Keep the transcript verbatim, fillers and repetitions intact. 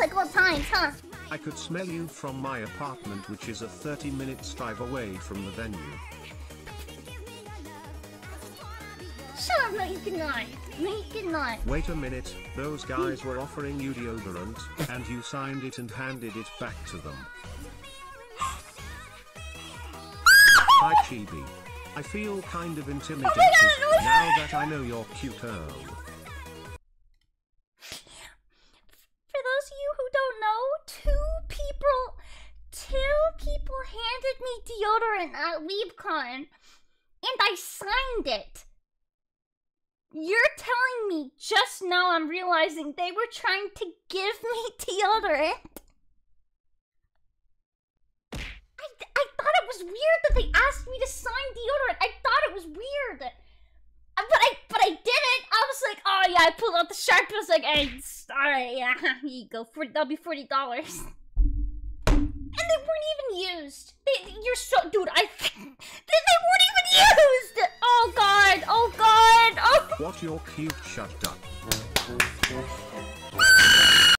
bicycle times, huh? I could smell you from my apartment, which is a thirty minutes drive away from the venue. Shut up, no you cannot. No you cannot. Wait a minute, those guys were offering you deodorant, and you signed it and handed it back to them. Hi Chibi. I feel kind of intimidated oh God, now that I know you're cute girl. For those of you who don't know, two people, two people handed me deodorant at Weebcon, and I signed it. You're telling me just now I'm realizing they were trying to give me deodorant? I, I thought it was weird that they asked me to sign deodorant. I thought it was weird. But I but I didn't. I was like, oh yeah, I pulled out the Sharpie. I was like, hey, alright, yeah, here you go. forty, that'll be forty dollars. And they weren't even used. They, you're so... Dude, I... They, they weren't even used! Oh god, oh god, oh... What, you're cute, shut up.